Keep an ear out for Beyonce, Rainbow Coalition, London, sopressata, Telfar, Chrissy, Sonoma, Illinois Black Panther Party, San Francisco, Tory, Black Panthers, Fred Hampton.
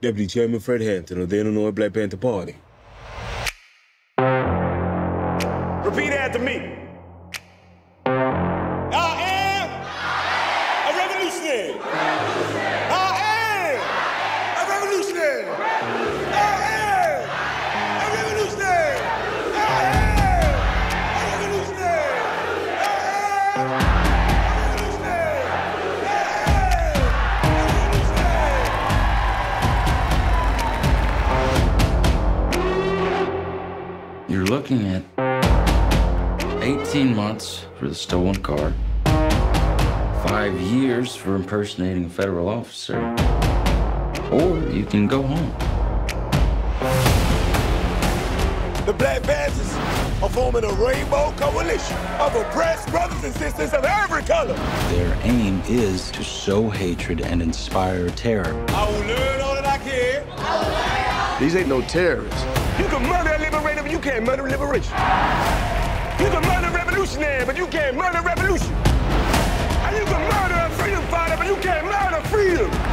Deputy Chairman Fred Hampton of the Illinois Black Panther Party. Repeat after me. You're looking at 18 months for the stolen car, 5 years for impersonating a federal officer, or you can go home. The Black Panthers are forming a rainbow coalition of oppressed brothers and sisters of every color. Their aim is to sow hatred and inspire terror. I will learn all that I can. These ain't no terrorists. You can murder a liberator, but you can't murder liberation. You can murder a revolutionary, but you can't murder revolution. And you can murder a freedom fighter, but you can't murder freedom.